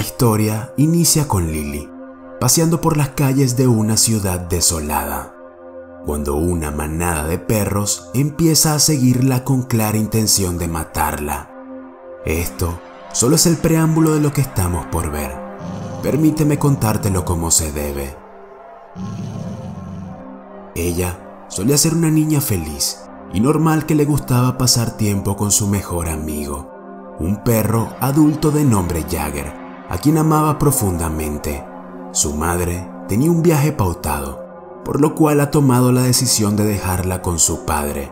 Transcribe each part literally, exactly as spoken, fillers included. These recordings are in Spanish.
historia inicia con Lily, paseando por las calles de una ciudad desolada, cuando una manada de perros empieza a seguirla con clara intención de matarla. Esto solo es el preámbulo de lo que estamos por ver. Permíteme contártelo como se debe. Ella solía ser una niña feliz y normal que le gustaba pasar tiempo con su mejor amigo, un perro adulto de nombre Jagger, a quien amaba profundamente. Su madre tenía un viaje pautado, por lo cual ha tomado la decisión de dejarla con su padre,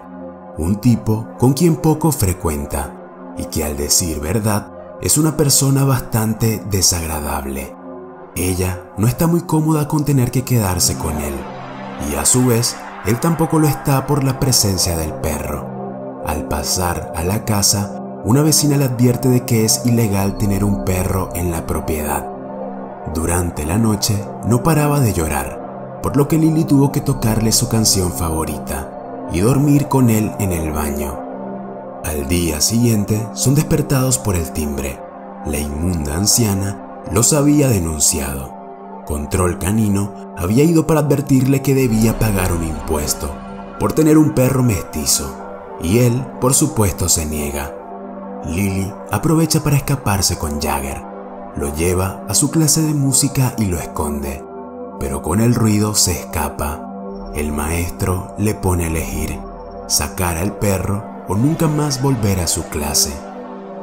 un tipo con quien poco frecuenta y que, al decir verdad, es una persona bastante desagradable. Ella no está muy cómoda con tener que quedarse con él, y a su vez, él tampoco lo está por la presencia del perro. Al pasar a la casa, una vecina le advierte de que es ilegal tener un perro en la propiedad. Durante la noche no paraba de llorar, por lo que Lily tuvo que tocarle su canción favorita y dormir con él en el baño. Al día siguiente son despertados por el timbre. La inmunda anciana los había denunciado. Control Canino había ido para advertirle que debía pagar un impuesto por tener un perro mestizo, y él, por supuesto, se niega. Lily aprovecha para escaparse con Jagger. Lo lleva a su clase de música y lo esconde, pero con el ruido se escapa. El maestro le pone a elegir: sacar al perro o nunca más volver a su clase.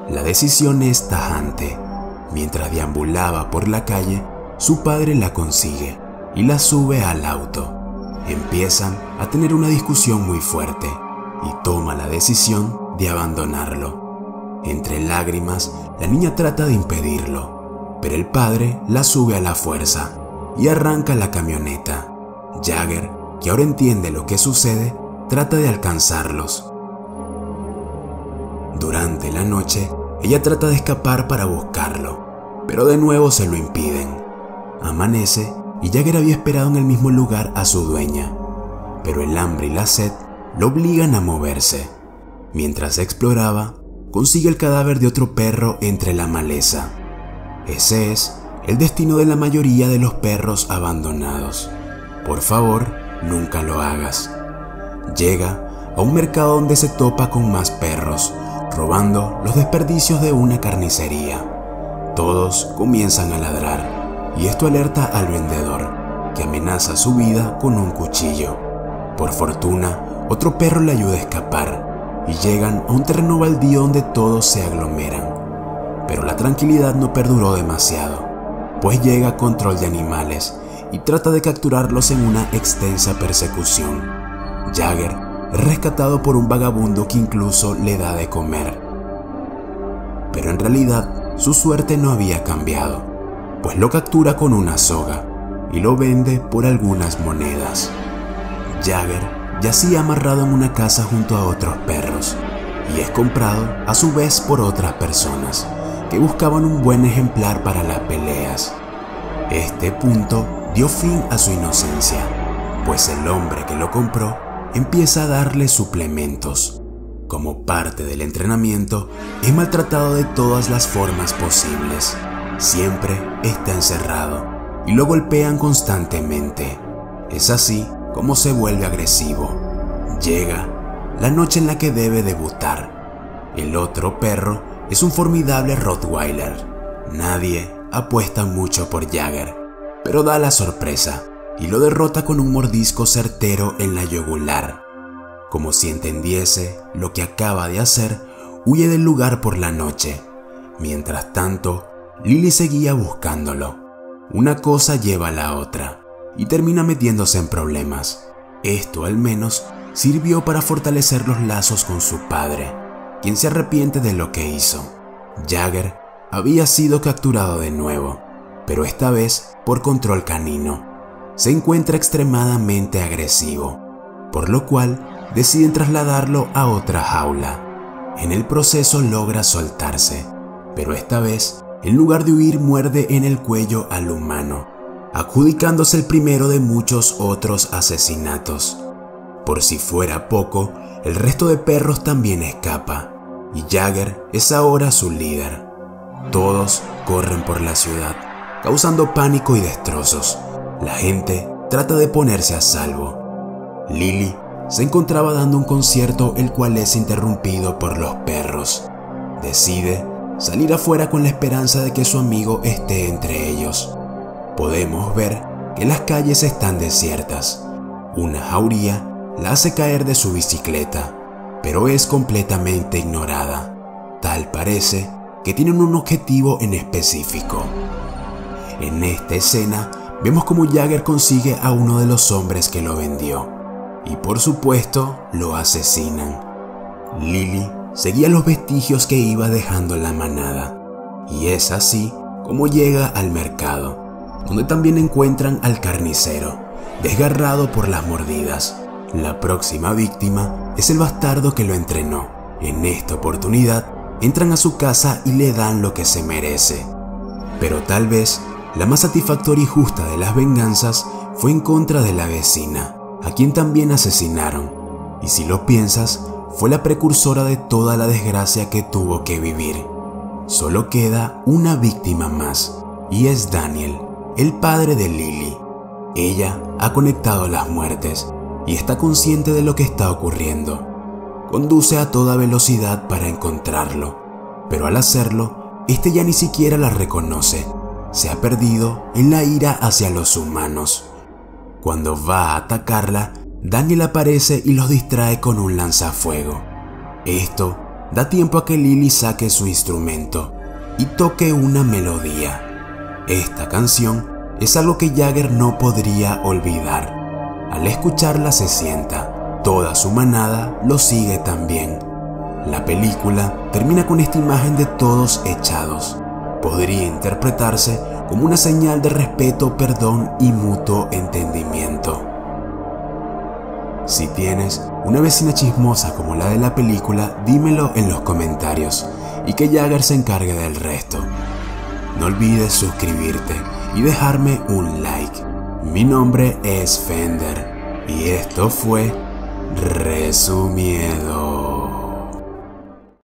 La decisión es tajante. Mientras deambulaba por la calle, su padre la consigue y la sube al auto. Empiezan a tener una discusión muy fuerte y toma la decisión de abandonarlo. Entre lágrimas, la niña trata de impedirlo, pero el padre la sube a la fuerza y arranca la camioneta. Jagger, que ahora entiende lo que sucede, trata de alcanzarlos. Durante la noche, ella trata de escapar para buscarlo, pero de nuevo se lo impiden. Amanece y Jagger había esperado en el mismo lugar a su dueña, pero el hambre y la sed lo obligan a moverse. Mientras exploraba, consigue el cadáver de otro perro entre la maleza. Ese es el destino de la mayoría de los perros abandonados. Por favor, nunca lo hagas. Llega a un mercado donde se topa con más perros, robando los desperdicios de una carnicería. Todos comienzan a ladrar, y esto alerta al vendedor, que amenaza su vida con un cuchillo. Por fortuna, otro perro le ayuda a escapar, y llegan a un terreno baldío donde todos se aglomeran. Pero la tranquilidad no perduró demasiado, pues llega Control de Animales y trata de capturarlos en una extensa persecución. Jagger es rescatado por un vagabundo que incluso le da de comer. Pero en realidad su suerte no había cambiado, pues lo captura con una soga y lo vende por algunas monedas. Jagger yacía amarrado en una casa junto a otros perros y es comprado a su vez por otras personas que buscaban un buen ejemplar para las peleas. Este punto dio fin a su inocencia, pues el hombre que lo compró empieza a darle suplementos. Como parte del entrenamiento, es maltratado de todas las formas posibles. Siempre está encerrado y lo golpean constantemente. Es así como se vuelve agresivo. Llega la noche en la que debe debutar. El otro perro es un formidable Rottweiler. Nadie apuesta mucho por Jagger, pero da la sorpresa y lo derrota con un mordisco certero en la yugular. Como si entendiese lo que acaba de hacer, huye del lugar por la noche. Mientras tanto, Lily seguía buscándolo. Una cosa lleva a la otra y termina metiéndose en problemas. Esto, al menos, sirvió para fortalecer los lazos con su padre, quien se arrepiente de lo que hizo. Jagger había sido capturado de nuevo, pero esta vez por Control Canino. Se encuentra extremadamente agresivo, por lo cual deciden trasladarlo a otra jaula. En el proceso logra soltarse, pero esta vez, en lugar de huir, muerde en el cuello al humano, adjudicándose el primero de muchos otros asesinatos. Por si fuera poco, el resto de perros también escapa, y Jagger es ahora su líder. Todos corren por la ciudad, causando pánico y destrozos. La gente trata de ponerse a salvo. Lily se encontraba dando un concierto, el cual es interrumpido por los perros. Decide salir afuera con la esperanza de que su amigo esté entre ellos. Podemos ver que las calles están desiertas. Una jauría la hace caer de su bicicleta, pero es completamente ignorada. Tal parece que tienen un objetivo en específico. En esta escena vemos como Jagger consigue a uno de los hombres que lo vendió y por supuesto lo asesinan. Lily seguía los vestigios que iba dejando la manada y es así como llega al mercado, donde también encuentran al carnicero, desgarrado por las mordidas. La próxima víctima es el bastardo que lo entrenó. En esta oportunidad entran a su casa y le dan lo que se merece. Pero tal vez la más satisfactoria y justa de las venganzas fue en contra de la vecina, a quien también asesinaron. Y si lo piensas, fue la precursora de toda la desgracia que tuvo que vivir. Solo queda una víctima más, y es Daniel, el padre de Lily. Ella ha conectado las muertes y está consciente de lo que está ocurriendo. Conduce a toda velocidad para encontrarlo, pero al hacerlo, este ya ni siquiera la reconoce. Se ha perdido en la ira hacia los humanos. Cuando va a atacarla, Daniel aparece y los distrae con un lanzafuego. Esto da tiempo a que Lily saque su instrumento y toque una melodía. Esta canción es algo que Jagger no podría olvidar. Al escucharla se sienta. Toda su manada lo sigue también. La película termina con esta imagen de todos echados. Podría interpretarse como una señal de respeto, perdón y mutuo entendimiento. Si tienes una vecina chismosa como la de la película, dímelo en los comentarios y que Jagger se encargue del resto. No olvides suscribirte y dejarme un like. Mi nombre es Fender y esto fue Resumiendo.